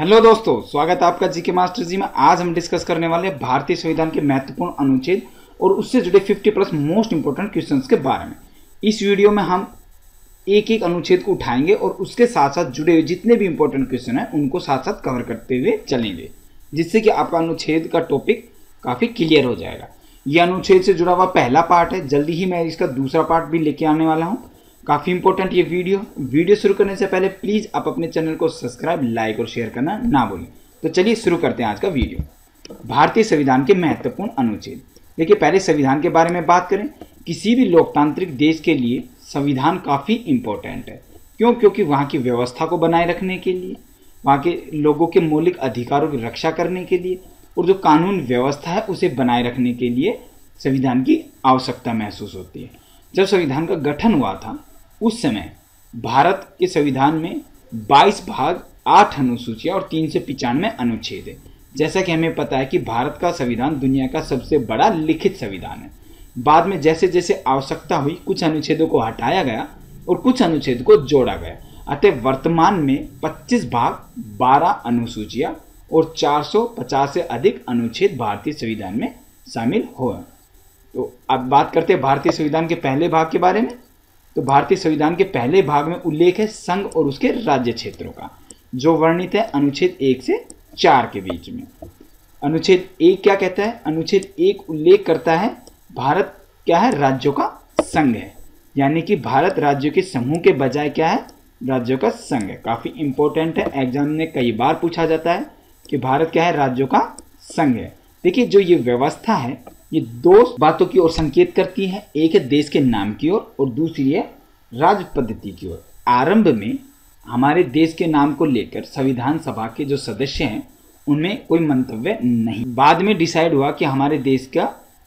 Hello दोस्तों, स्वागत है आपका जीके मास्टर जी में। आज हम डिस्कस करने वाले हैं भारतीय संविधान के महत्वपूर्ण अनुच्छेद और उससे जुड़े 50 प्लस मोस्ट इंपोर्टेंट क्वेश्चंस के बारे में। इस वीडियो में हम एक एक अनुच्छेद को उठाएंगे और उसके साथ साथ जुड़े हुए जितने भी इंपॉर्टेंट क्वेश्चन हैं उनको साथ साथ कवर करते हुए चलेंगे, जिससे कि आपका अनुच्छेद का टॉपिक काफ़ी क्लियर हो जाएगा। ये अनुच्छेद से जुड़ा हुआ पहला पार्ट है, जल्दी ही मैं इसका दूसरा पार्ट भी लेके आने वाला हूँ। काफ़ी इंपॉर्टेंट ये वीडियो शुरू करने से पहले प्लीज़ आप अपने चैनल को सब्सक्राइब, लाइक और शेयर करना ना भूलें। तो चलिए शुरू करते हैं आज का वीडियो। भारतीय संविधान के महत्वपूर्ण अनुच्छेद। देखिए, पहले संविधान के बारे में बात करें। किसी भी लोकतांत्रिक देश के लिए संविधान काफ़ी इंपॉर्टेंट है। क्यों? क्योंकि वहाँ की व्यवस्था को बनाए रखने के लिए, वहाँ के लोगों के मौलिक अधिकारों की रक्षा करने के लिए और जो कानून व्यवस्था है उसे बनाए रखने के लिए संविधान की आवश्यकता महसूस होती है। जब संविधान का गठन हुआ था उस समय भारत के संविधान में 22 भाग, 8 अनुसूचियां और 395 अनुच्छेद है। जैसा कि हमें पता है कि भारत का संविधान दुनिया का सबसे बड़ा लिखित संविधान है। बाद में जैसे जैसे आवश्यकता हुई कुछ अनुच्छेदों को हटाया गया और कुछ अनुच्छेद को जोड़ा गया। अतः वर्तमान में 25 भाग, 12 अनुसूचियां और 450 से अधिक अनुच्छेद भारतीय संविधान में शामिल हुए। तो अब बात करते हैं भारतीय संविधान के पहले भाग के बारे में। तो भारतीय संविधान के पहले भाग में उल्लेख है संघ और उसके राज्य क्षेत्रों का, जो वर्णित है अनुच्छेद 1 से 4 के बीच में। अनुच्छेद 1 क्या कहता है? अनुच्छेद 1 उल्लेख करता है भारत क्या है? राज्यों का संघ है, यानी कि भारत राज्यों के समूह के बजाय क्या है? राज्यों का संघ है। काफ़ी इंपॉर्टेंट है, एग्जाम में कई बार पूछा जाता है कि भारत क्या है? राज्यों का संघ है। देखिए, जो ये व्यवस्था है ये दो बातों की ओर संकेत करती है। एक है देश के नाम की ओर और दूसरी है राज्य पद्धति की ओर। आरंभ में हमारे देश के नाम को लेकर संविधान सभा के जो सदस्य हैं उनमें कोई मंतव्य नहीं। बाद में डिसाइड हुआ कि हमारे देश का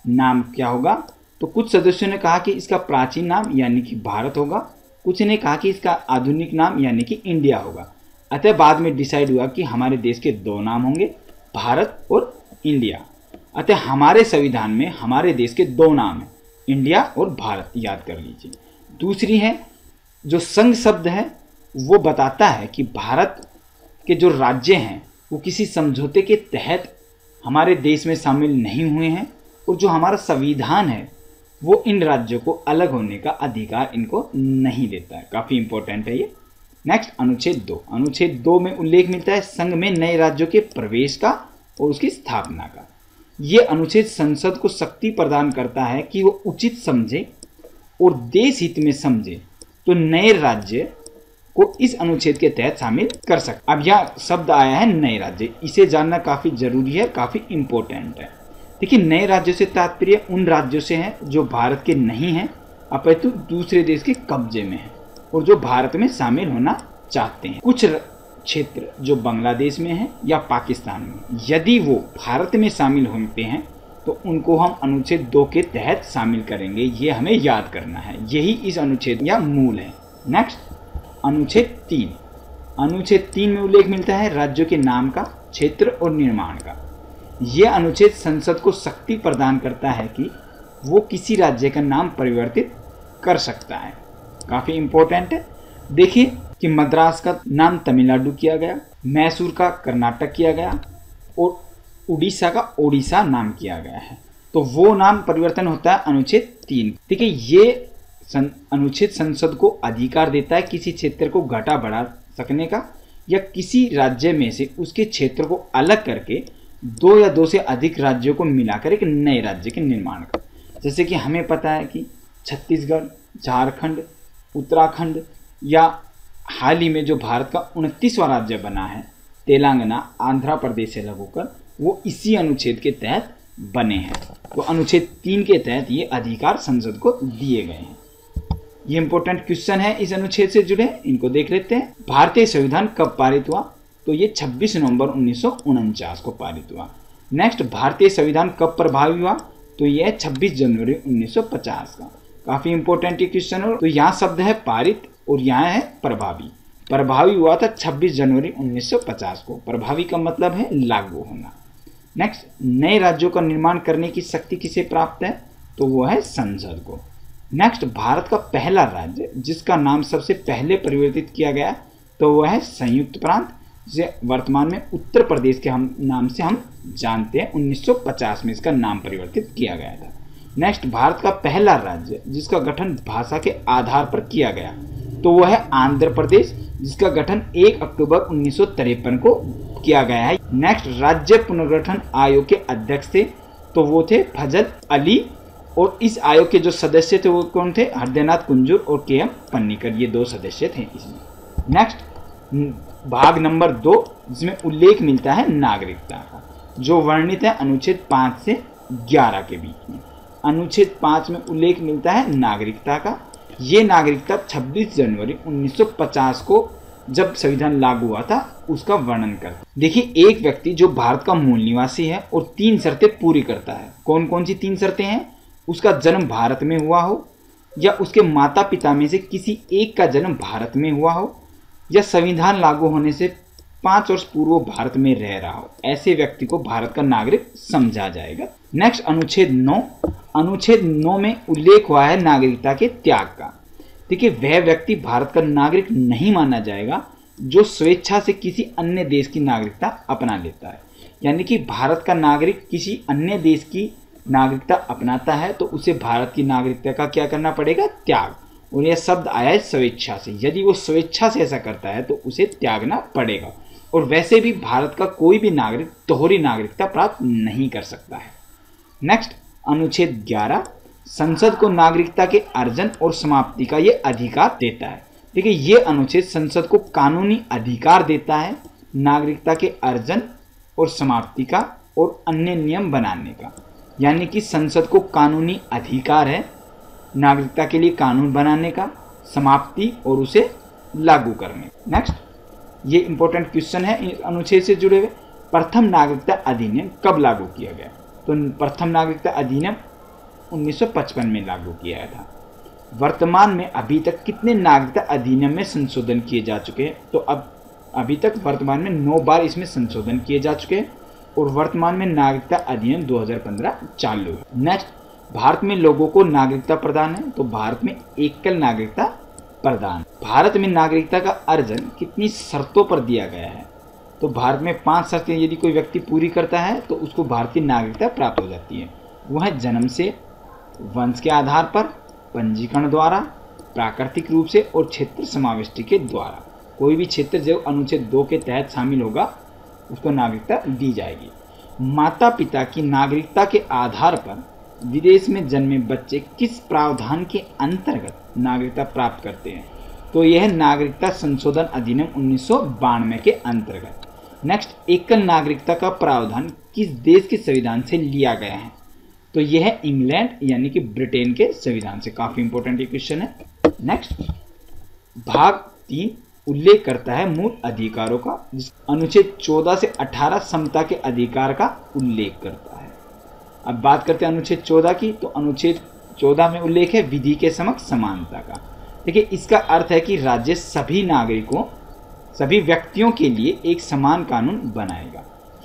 नाम क्या होगा। तो कुछ सदस्यों ने कहा कि इसका प्राचीन नाम यानी कि भारत होगा, कुछ ने कहा कि इसका आधुनिक नाम यानी कि इंडिया होगा। अतः बाद में डिसाइड हुआ कि हमारे देश के दो नाम होंगे, भारत और इंडिया। अतः हमारे संविधान में हमारे देश के दो नाम हैं, इंडिया और भारत, याद कर लीजिए। दूसरी है जो संघ शब्द है वो बताता है कि भारत के जो राज्य हैं वो किसी समझौते के तहत हमारे देश में शामिल नहीं हुए हैं और जो हमारा संविधान है वो इन राज्यों को अलग होने का अधिकार इनको नहीं देता है। काफ़ी इंपॉर्टेंट है ये। नेक्स्ट अनुच्छेद 2। अनुच्छेद 2 में उल्लेख मिलता है संघ में नए राज्यों के प्रवेश का और उसकी स्थापना का। ये अनुच्छेद संसद को शक्ति प्रदान करता है कि वो उचित समझे और देश हित में समझे तो नए राज्य को इस अनुच्छेद के तहत शामिल कर सकते। अब यह शब्द आया है नए राज्य, इसे जानना काफ़ी जरूरी है, काफ़ी इम्पोर्टेंट है। देखिए, नए राज्यों से तात्पर्य उन राज्यों से है जो भारत के नहीं हैं अपितु दूसरे देश के कब्जे में हैं और जो भारत में शामिल होना चाहते हैं। कुछ क्षेत्र जो बांग्लादेश में है या पाकिस्तान में, यदि वो भारत में शामिल होते हैं तो उनको हम अनुच्छेद 2 के तहत शामिल करेंगे। ये हमें याद करना है, यही इस अनुच्छेद या मूल है। नेक्स्ट अनुच्छेद 3। अनुच्छेद 3 में उल्लेख मिलता है राज्यों के नाम का, क्षेत्र और निर्माण का। यह अनुच्छेद संसद को शक्ति प्रदान करता है कि वो किसी राज्य का नाम परिवर्तित कर सकता है। काफ़ी इम्पोर्टेंट है। देखिए कि मद्रास का नाम तमिलनाडु किया गया, मैसूर का कर्नाटक किया गया और उड़ीसा का ओडिशा नाम किया गया है। तो वो नाम परिवर्तन होता है अनुच्छेद 3। ठीक है, ये अनुच्छेद संसद को अधिकार देता है किसी क्षेत्र को घटा बढ़ा सकने का या किसी राज्य में से उसके क्षेत्र को अलग करके दो या दो से अधिक राज्यों को मिलाकर एक नए राज्य के निर्माण का। जैसे कि हमें पता है कि छत्तीसगढ़, झारखंड, उत्तराखंड या हाल ही में जो भारत का 29वां राज्य बना है तेलंगाना, आंध्र प्रदेश से लगोकर, वो इसी अनुच्छेद के तहत बने हैं। तो अनुच्छेद 3 के तहत ये अधिकार संसद को दिए गए हैं। ये इंपॉर्टेंट क्वेश्चन है इस अनुच्छेद से जुड़े, इनको देख लेते हैं। भारतीय संविधान कब पारित हुआ? तो ये 26 नवंबर 1949 को पारित हुआ। नेक्स्ट, भारतीय संविधान कब प्रभावी हुआ? तो ये है 26 जनवरी 1950 का। काफ़ी इंपॉर्टेंट ये क्वेश्चन है। तो यहाँ शब्द है पारित और यहाँ है प्रभावी। प्रभावी हुआ था 26 जनवरी 1950 को। प्रभावी का मतलब है लागू होना। नेक्स्ट, नए राज्यों का निर्माण करने की शक्ति किसे प्राप्त है? तो वो है संसद को। नेक्स्ट, भारत का पहला राज्य जिसका नाम सबसे पहले परिवर्तित किया गया तो वह है संयुक्त प्रांत, जिसे वर्तमान में उत्तर प्रदेश के हम नाम से हम जानते हैं। 1950 में इसका नाम परिवर्तित किया गया था। नेक्स्ट, भारत का पहला राज्य जिसका गठन भाषा के आधार पर किया गया तो वह है आंध्र प्रदेश, जिसका गठन 1 अक्टूबर 1953 को किया गया है। नेक्स्ट, राज्य पुनर्गठन आयोग के अध्यक्ष थे तो वो थे फजल अली, और इस आयोग के जो सदस्य थे वो कौन थे, हृदयनाथ कुंजूर और के एम पन्नीकर, ये दो सदस्य थे इसमें। नेक्स्ट, भाग नंबर 2 जिसमें उल्लेख मिलता है नागरिकता का, जो वर्णित है अनुच्छेद 5 से 11 के बीच में। अनुच्छेद 5 में उल्लेख मिलता है नागरिकता का। ये नागरिकता 26 जनवरी 1950 को जब संविधान लागू हुआ था उसका वर्णन करता है। देखिए, एक व्यक्ति जो भारत का मूल निवासी है और 3 शर्तें पूरी करता है। कौन कौन सी 3 शर्तें हैं? उसका जन्म भारत में हुआ हो, या उसके माता पिता में से किसी एक का जन्म भारत में हुआ हो, या संविधान लागू होने से 5 वर्ष पूर्व भारत में रह रहा हो। ऐसे व्यक्ति को भारत का नागरिक समझा जाएगा। नेक्स्ट, अनुच्छेद 9। अनुच्छेद 9 में उल्लेख हुआ है नागरिकता के त्याग का। देखिए, वह व्यक्ति भारत का नागरिक नहीं माना जाएगा जो स्वेच्छा से किसी अन्य देश की नागरिकता अपना लेता है। यानी कि भारत का नागरिक किसी अन्य देश की नागरिकता अपनाता है तो उसे भारत की नागरिकता का क्या करना पड़ेगा, त्याग। और यह शब्द आया है स्वेच्छा से। यदि वो स्वेच्छा से ऐसा करता है तो उसे त्यागना पड़ेगा। और वैसे भी भारत का कोई भी नागरिक दोहरी नागरिकता प्राप्त नहीं कर सकता है। नेक्स्ट, अनुच्छेद 11 संसद को नागरिकता के अर्जन और समाप्ति का ये अधिकार देता है। देखिए, ये अनुच्छेद संसद को कानूनी अधिकार देता है नागरिकता के अर्जन और समाप्ति का और अन्य नियम बनाने का। यानी कि संसद को कानूनी अधिकार है नागरिकता के लिए कानून बनाने का, समाप्ति और उसे लागू करने। नेक्स्ट, ये इंपॉर्टेंट क्वेश्चन है इस अनुच्छेद से जुड़े हुए। प्रथम नागरिकता अधिनियम कब लागू किया गया? तो प्रथम नागरिकता अधिनियम 1955 में लागू किया गया था। वर्तमान में अभी तक कितने नागरिकता अधिनियम में संशोधन किए जा चुके हैं? तो अब अभी तक वर्तमान में 9 बार इसमें संशोधन किए जा चुके हैं और वर्तमान में नागरिकता अधिनियम 2015 चालू है। नेक्स्ट, भारत में लोगों को नागरिकता प्रदान है तो भारत में एकल नागरिकता प्रदान। भारत में नागरिकता का अर्जन कितनी शर्तों पर दिया गया है? तो भारत में 5 शर्तें यदि कोई व्यक्ति पूरी करता है तो उसको भारतीय नागरिकता प्राप्त हो जाती है। वह है जन्म से, वंश के आधार पर, पंजीकरण द्वारा, प्राकृतिक रूप से और क्षेत्र समाविष्टि के द्वारा। कोई भी क्षेत्र जो अनुच्छेद 2 के तहत शामिल होगा उसको नागरिकता दी जाएगी। माता पिता की नागरिकता के आधार पर विदेश में जन्मे बच्चे किस प्रावधान के अंतर्गत नागरिकता प्राप्त करते हैं? तो यह नागरिकता संशोधन अधिनियम 1992 के अंतर्गत। नेक्स्ट, एकल नागरिकता का प्रावधान किस देश के संविधान से लिया गया है? तो यह है इंग्लैंड यानी कि ब्रिटेन के संविधान से। काफी इंपॉर्टेंट ये क्वेश्चन है। नेक्स्ट, भाग 3 उल्लेख करता है मूल अधिकारों का। अनुच्छेद 14 से 18 समता के अधिकार का उल्लेख करता है। अब बात करते हैं अनुच्छेद 14 की। तो अनुच्छेद 14 में उल्लेख है विधि के समक्ष समानता का। देखिए, इसका अर्थ है कि राज्य सभी नागरिकों, सभी व्यक्तियों के लिए एक समान कानून बनाएगा।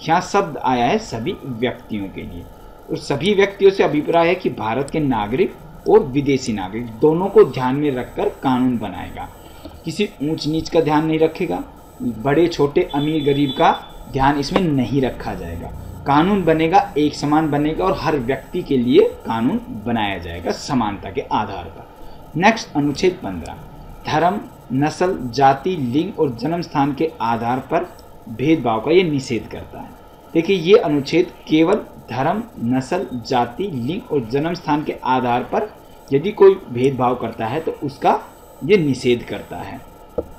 यहाँ शब्द आया है सभी व्यक्तियों के लिए, और सभी व्यक्तियों से अभिप्राय है कि भारत के नागरिक और विदेशी नागरिक दोनों को ध्यान में रखकर कानून बनाएगा। किसी ऊंच नीच का ध्यान नहीं रखेगा, बड़े छोटे अमीर गरीब का ध्यान इसमें नहीं रखा जाएगा। कानून बनेगा, एक समान बनेगा और हर व्यक्ति के लिए कानून बनाया जाएगा समानता के आधार पर। नेक्स्ट, अनुच्छेद 15 धर्म, नस्ल, जाति, लिंग और जन्म स्थान के आधार पर भेदभाव का ये निषेध करता है। देखिए, ये अनुच्छेद केवल धर्म, नस्ल, जाति, लिंग और जन्म स्थान के आधार पर यदि कोई भेदभाव करता है तो उसका ये निषेध करता है।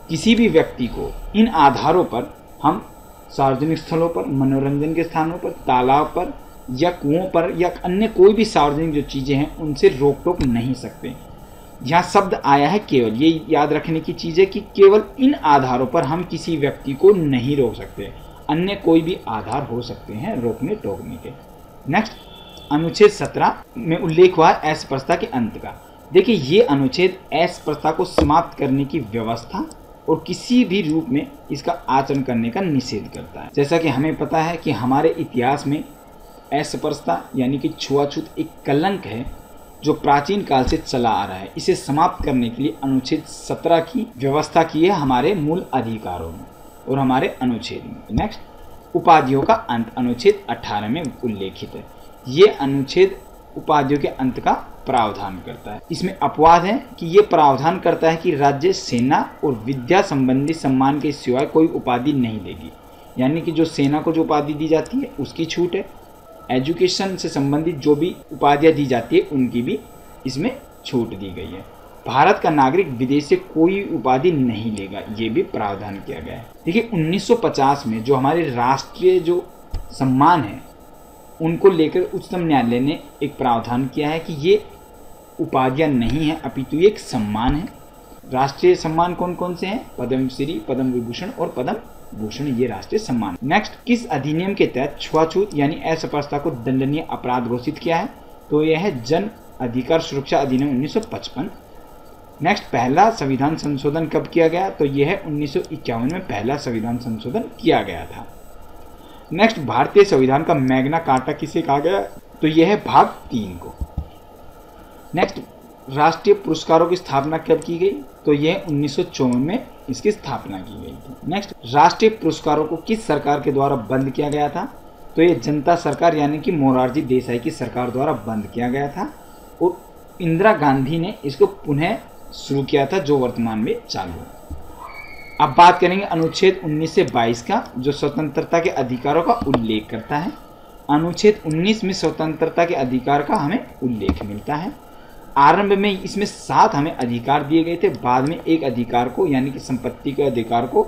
किसी भी व्यक्ति को इन आधारों पर हम सार्वजनिक स्थलों पर, मनोरंजन के स्थानों पर, तालाब पर या कुओं पर या अन्य कोई भी सार्वजनिक जो चीज़ें हैं उनसे रोक टोक नहीं सकते। यहाँ शब्द आया है केवल। ये याद रखने की चीज़ है कि केवल इन आधारों पर हम किसी व्यक्ति को नहीं रोक सकते, अन्य कोई भी आधार हो सकते हैं रोकने टोकने के। नेक्स्ट, अनुच्छेद 17 में उल्लेख हुआ है ऐसी प्रस्ताव के अंत का। देखिए, ये अनुच्छेद ऐसी प्रथा को समाप्त करने की व्यवस्था और किसी भी रूप में इसका आचरण करने का निषेध करता है। जैसा कि हमें पता है कि हमारे इतिहास में अस्पृश्यता यानी कि छुआछूत एक कलंक है जो प्राचीन काल से चला आ रहा है। इसे समाप्त करने के लिए अनुच्छेद 17 की व्यवस्था की है हमारे मूल अधिकारों में। और हमारे अनुच्छेद में। नेक्स्ट, उपाधियों का अंत अनुच्छेद 18 में उल्लेखित है। ये अनुच्छेद उपाधियों के अंत का प्रावधान करता है। इसमें अपवाद है कि ये प्रावधान करता है कि राज्य सेना और विद्या संबंधी सम्मान के सिवाय कोई उपाधि नहीं देगी, यानी कि जो सेना को जो उपाधि दी जाती है उसकी छूट है। एजुकेशन से संबंधित जो भी उपाधियाँ दी जाती है उनकी भी इसमें छूट दी गई है। भारत का नागरिक विदेश से कोई उपाधि नहीं लेगा, ये भी प्रावधान किया गया है। देखिए 1950 में जो हमारे राष्ट्रीय जो सम्मान है उनको लेकर उच्चतम न्यायालय ने एक प्रावधान किया है कि ये उपाधियाँ नहीं है अपितु ये एक सम्मान है। राष्ट्रीय सम्मान कौन कौन से हैं? पद्मश्री, पद्म विभूषण और पद्म भूषण, ये राष्ट्रीय सम्मान। नेक्स्ट, किस अधिनियम के तहत छुआछूत यानी असमानता को दंडनीय अपराध घोषित किया है? तो यह है जन अधिकार सुरक्षा अधिनियम 1955। नेक्स्ट, पहला संविधान संशोधन कब किया गया? तो यह है 1951 में पहला संविधान संशोधन किया गया था। नेक्स्ट, भारतीय संविधान का मैग्ना कार्टा किसे कहा गया? तो यह है भाग 3 को। नेक्स्ट, राष्ट्रीय पुरस्कारों की स्थापना कब की गई? तो यह 1954 में इसकी स्थापना की गई थी। नेक्स्ट, राष्ट्रीय पुरस्कारों को किस सरकार के द्वारा बंद किया गया था? तो यह जनता सरकार यानी कि मोरारजी देसाई की सरकार द्वारा बंद किया गया था और इंदिरा गांधी ने इसको पुनः शुरू किया था जो वर्तमान में चालू है। अब बात करेंगे अनुच्छेद 19 से 22 का, जो स्वतंत्रता के अधिकारों का उल्लेख करता है। अनुच्छेद 19 में स्वतंत्रता के अधिकार का हमें उल्लेख मिलता है। आरंभ में इसमें 7 हमें अधिकार दिए गए थे, बाद में एक अधिकार को यानी कि संपत्ति के अधिकार को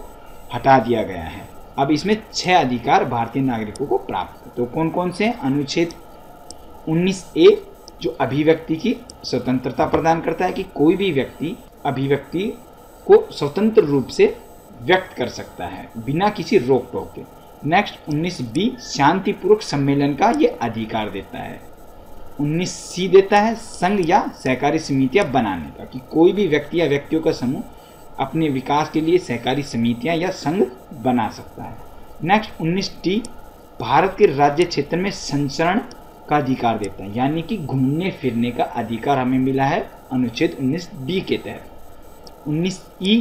हटा दिया गया है। अब इसमें 6 अधिकार भारतीय नागरिकों को प्राप्त है। तो कौन कौन से हैं? अनुच्छेद 19A जो अभिव्यक्ति की स्वतंत्रता प्रदान करता है कि कोई भी व्यक्ति अभिव्यक्ति को स्वतंत्र रूप से व्यक्त कर सकता है बिना किसी रोक टोक के। नेक्स्ट, 19B शांतिपूर्वक सम्मेलन का ये अधिकार देता है। 19C देता है संघ या सहकारी समितियां बनाने का कि कोई भी व्यक्ति या व्यक्तियों का समूह अपने विकास के लिए सहकारी समितियां या संघ बना सकता है। नेक्स्ट, 19D भारत के राज्य क्षेत्र में संचरण का अधिकार देता है, यानी कि घूमने फिरने का अधिकार हमें मिला है अनुच्छेद 19B के तहत। 19E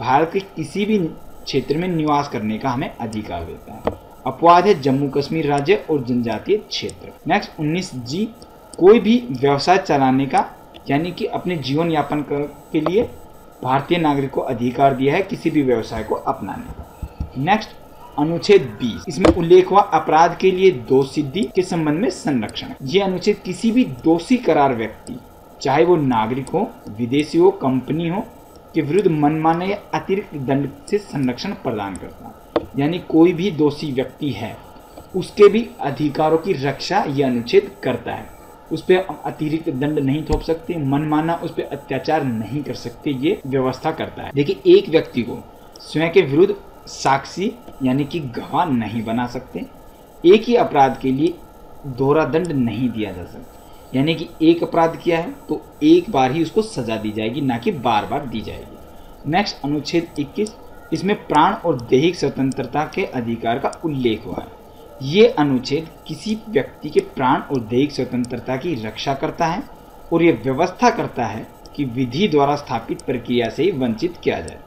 भारत के किसी भी क्षेत्र में निवास करने का हमें अधिकार देता है। अपवाद है जम्मू कश्मीर राज्य और जनजातीय क्षेत्र। नेक्स्ट, 19G कोई भी व्यवसाय चलाने का यानी कि अपने जीवन यापन के लिए भारतीय नागरिक को अधिकार दिया है किसी भी व्यवसाय को अपनाने का। नेक्स्ट, अनुच्छेद 20 इसमें उल्लेख हुआ अपराध के लिए दोष सिद्धि के संबंध में संरक्षण। ये अनुच्छेद किसी भी दोषी करार व्यक्ति चाहे वो नागरिक हो, विदेशी हो, कंपनी हो के विरुद्ध मनमाने या अतिरिक्त दंड से संरक्षण प्रदान करता है, यानी कोई भी दोषी व्यक्ति है उसके भी अधिकारों की रक्षा ये अनुच्छेद करता है। उस पर अतिरिक्त दंड नहीं थोप सकते, मनमाना उस पर अत्याचार नहीं कर सकते, ये व्यवस्था करता है। देखिए, एक व्यक्ति को स्वयं के विरुद्ध साक्षी यानी कि गवाह नहीं बना सकते। एक ही अपराध के लिए दोहरा दंड नहीं दिया जा सकता, यानी कि एक अपराध किया है तो एक बार ही उसको सजा दी जाएगी, ना कि बार बार दी जाएगी। नेक्स्ट, अनुच्छेद 21 इसमें प्राण और दैहिक स्वतंत्रता के अधिकार का उल्लेख हुआ है। ये अनुच्छेद किसी व्यक्ति के प्राण और दैहिक स्वतंत्रता की रक्षा करता है और ये व्यवस्था करता है कि विधि द्वारा स्थापित प्रक्रिया से ही वंचित किया जाए,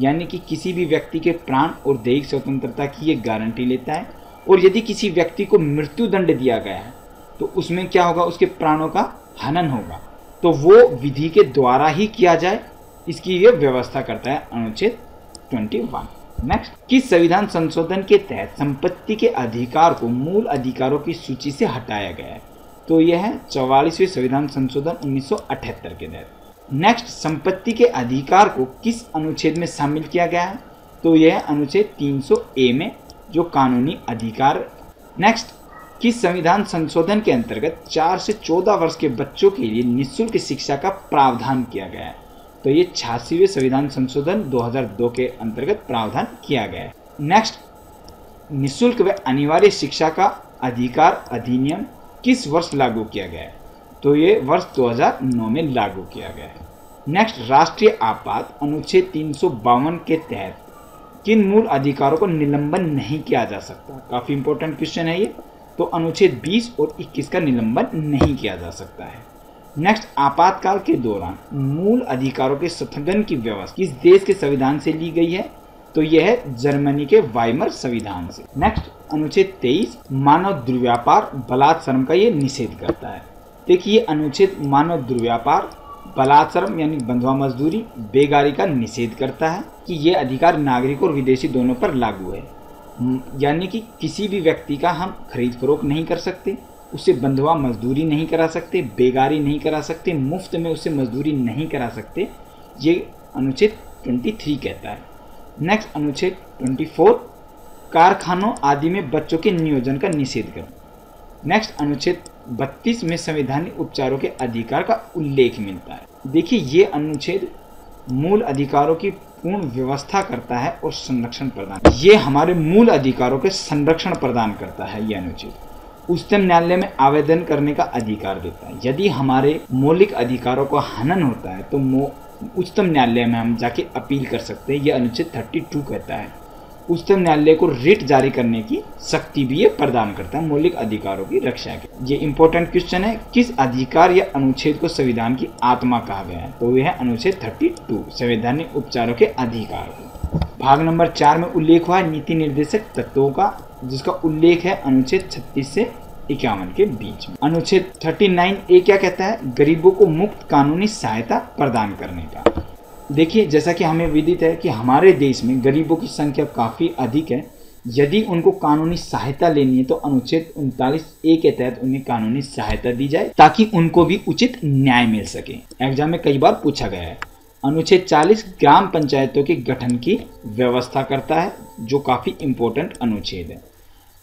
यानी कि किसी भी व्यक्ति के प्राण और दैहिक स्वतंत्रता की ये गारंटी लेता है। और यदि किसी व्यक्ति को मृत्यु दंड दिया गया है तो उसमें क्या होगा? उसके प्राणों का हनन होगा, तो वो विधि के द्वारा ही किया जाए, इसकी ये व्यवस्था करता है अनुच्छेद 21। नेक्स्ट, किस संविधान संशोधन के तहत संपत्ति के अधिकार को मूल अधिकारों की सूची से हटाया गया है? तो यह है 44वें संविधान संशोधन 1978 के तहत। नेक्स्ट, संपत्ति के अधिकार को किस अनुच्छेद में शामिल किया गया है? तो यह अनुच्छेद 300A में जो कानूनी अधिकार। नेक्स्ट, किस संविधान संशोधन के अंतर्गत 4 से 14 वर्ष के बच्चों के लिए निःशुल्क शिक्षा का प्रावधान किया गया है? तो ये 86वें संविधान संशोधन 2002 के अंतर्गत प्रावधान किया गया है। नेक्स्ट, निःशुल्क व अनिवार्य शिक्षा का अधिकार अधिनियम किस वर्ष लागू किया गया है? तो ये वर्ष 2009 में लागू किया गया है। नेक्स्ट, राष्ट्रीय आपात अनुच्छेद 352 के तहत किन मूल अधिकारों को निलंबन नहीं किया जा सकता? काफ़ी इंपॉर्टेंट क्वेश्चन है ये। तो अनुच्छेद 20 और 21 का निलंबन नहीं किया जा सकता है। नेक्स्ट, आपातकाल के दौरान मूल अधिकारों के संशोधन की व्यवस्था किस देश के संविधान से ली गई है? तो यह है जर्मनी के वाइमर संविधान से। नेक्स्ट अनुच्छेद 23 मानव दुर्व्यापार बलात्सर्म का ये निषेध करता है। देखिए अनुच्छेद मानव दुर्व्यापार बलात्सर्म यानी बंधुआ मजदूरी बेगारी का निषेध करता है कि ये अधिकार नागरिक और विदेशी दोनों पर लागू है, यानी कि किसी भी व्यक्ति का हम खरीद फरोख्त नहीं कर सकते, उसे बंधुआ मजदूरी नहीं करा सकते, बेगारी नहीं करा सकते, मुफ्त में उसे मजदूरी नहीं करा सकते। ये अनुच्छेद 23 कहता है। नेक्स्ट अनुच्छेद 24 कारखानों आदि में बच्चों के नियोजन का निषेध करता। नेक्स्ट अनुच्छेद 32 में संवैधानिक उपचारों के अधिकार का उल्लेख मिलता है। देखिए ये अनुच्छेद मूल अधिकारों की पूर्ण व्यवस्था करता है और संरक्षण प्रदान, ये हमारे मूल अधिकारों के संरक्षण प्रदान करता है। यह अनुच्छेद उच्चतम न्यायालय में आवेदन करने का अधिकार देता है। यदि हमारे मौलिक अधिकारों का हनन होता है तो उच्चतम न्यायालय में हम जाके अपील कर सकते हैं। यह अनुच्छेद 32 कहता है। उच्चतम न्यायालय को रिट जारी करने की शक्ति भी ये प्रदान करता है, मौलिक अधिकारों की रक्षा के। ये इंपॉर्टेंट क्वेश्चन है, किस अधिकार या अनुच्छेद को संविधान की आत्मा कहा गया है? तो यह है अनुच्छेद 32 संवैधानिक उपचारों के अधिकार। भाग नंबर 4 में उल्लेख हुआ है नीति निर्देशक तत्वों का, जिसका उल्लेख है अनुच्छेद 36 से 51 के बीच में। अनुच्छेद 39A क्या कहता है? गरीबों को मुफ्त कानूनी सहायता प्रदान करने का। देखिए जैसा कि हमें विदित है कि हमारे देश में गरीबों की संख्या काफ़ी अधिक है, यदि उनको कानूनी सहायता लेनी है तो अनुच्छेद 39A के तहत उन्हें कानूनी सहायता दी जाए ताकि उनको भी उचित न्याय मिल सके। एग्जाम में कई बार पूछा गया है। अनुच्छेद 40 ग्राम पंचायतों के गठन की व्यवस्था करता है, जो काफ़ी इम्पोर्टेंट अनुच्छेद है।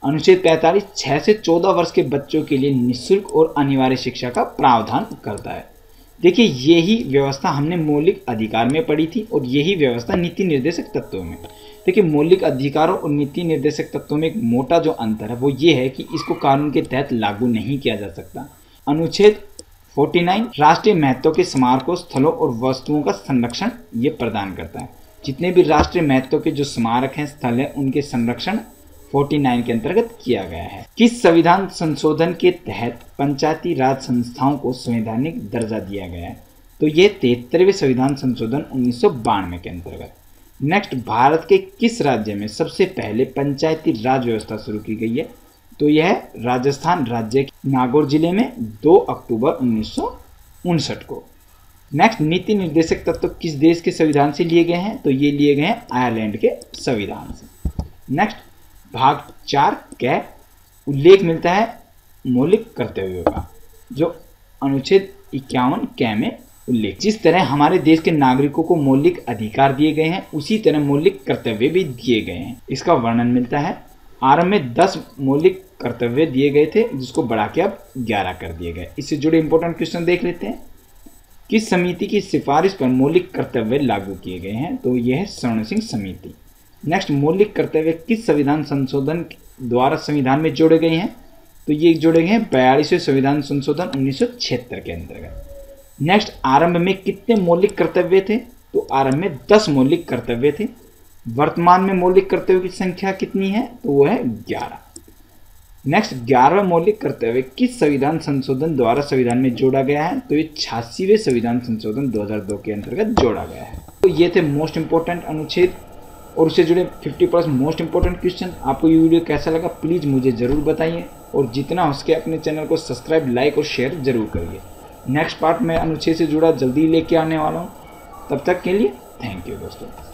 अनुच्छेद 45 6 से 14 वर्ष के बच्चों के लिए निःशुल्क और अनिवार्य शिक्षा का प्रावधान करता है। देखिए यही व्यवस्था हमने मौलिक अधिकार में पढ़ी थी और यही व्यवस्था नीति निर्देशक तत्वों में। देखिए मौलिक अधिकारों और नीति निर्देशक तत्वों में एक मोटा जो अंतर है वो ये है कि इसको कानून के तहत लागू नहीं किया जा सकता। अनुच्छेद 49 राष्ट्रीय महत्व के स्मारकों, स्थलों और वस्तुओं का संरक्षण ये प्रदान करता है। जितने भी राष्ट्रीय महत्व के जो स्मारक हैं, स्थल हैं, उनके संरक्षण 49 के अंतर्गत किया गया है। किस संविधान संशोधन के तहत पंचायती राज संस्थाओं को संवैधानिक दर्जा दिया गया है? तो ये 73वें संविधान संशोधन 1992 के अंतर्गत। नेक्स्ट भारत के किस राज्य में सबसे पहले पंचायती राज व्यवस्था शुरू की गई है? तो यह है राजस्थान राज्य के नागौर जिले में 2 अक्टूबर 1959 को। नेक्स्ट नीति निर्देशक तत्व किस देश के संविधान से लिए गए हैं? तो ये लिए गए हैं आयरलैंड के संविधान से। नेक्स्ट भाग 4 का उल्लेख मिलता है मौलिक कर्तव्यों का, जो अनुच्छेद 51 के में उल्लेख। जिस तरह हमारे देश के नागरिकों को मौलिक अधिकार दिए गए हैं उसी तरह मौलिक कर्तव्य भी दिए गए हैं, इसका वर्णन मिलता है। आरंभ में 10 मौलिक कर्तव्य दिए गए थे, जिसको बढ़ा के अब 11 कर दिए गए। इससे जुड़े इंपॉर्टेंट क्वेश्चन देख लेते हैं। किस समिति की सिफारिश पर मौलिक कर्तव्य लागू किए गए हैं? तो यह है स्वर्ण सिंह समिति। नेक्स्ट मौलिक कर्तव्य किस संविधान संशोधन द्वारा संविधान में जोड़े गए हैं? तो ये जोड़े गए हैं 42वें संविधान संशोधन 1976 के अंतर्गत। नेक्स्ट आरंभ में कितने मौलिक कर्तव्य थे? तो आरंभ में 10 मौलिक कर्तव्य थे। वर्तमान में मौलिक कर्तव्य की संख्या कितनी है? तो वो है 11। नेक्स्ट 11वां मौलिक कर्तव्य किस संविधान संशोधन द्वारा संविधान में जोड़ा गया है? तो ये 86वें संविधान संशोधन 2002 के अंतर्गत जोड़ा गया है। तो ये थे मोस्ट इंपॉर्टेंट अनुच्छेद और उससे जुड़े 50+ मोस्ट इंपॉर्टेंट क्वेश्चन। आपको ये वीडियो कैसा लगा प्लीज़ मुझे ज़रूर बताइए और जितना हो सके अपने चैनल को सब्सक्राइब, लाइक और शेयर ज़रूर करिए। नेक्स्ट पार्ट में अनुच्छेद से जुड़ा जल्दी लेके आने वाला हूँ। तब तक के लिए थैंक यू दोस्तों।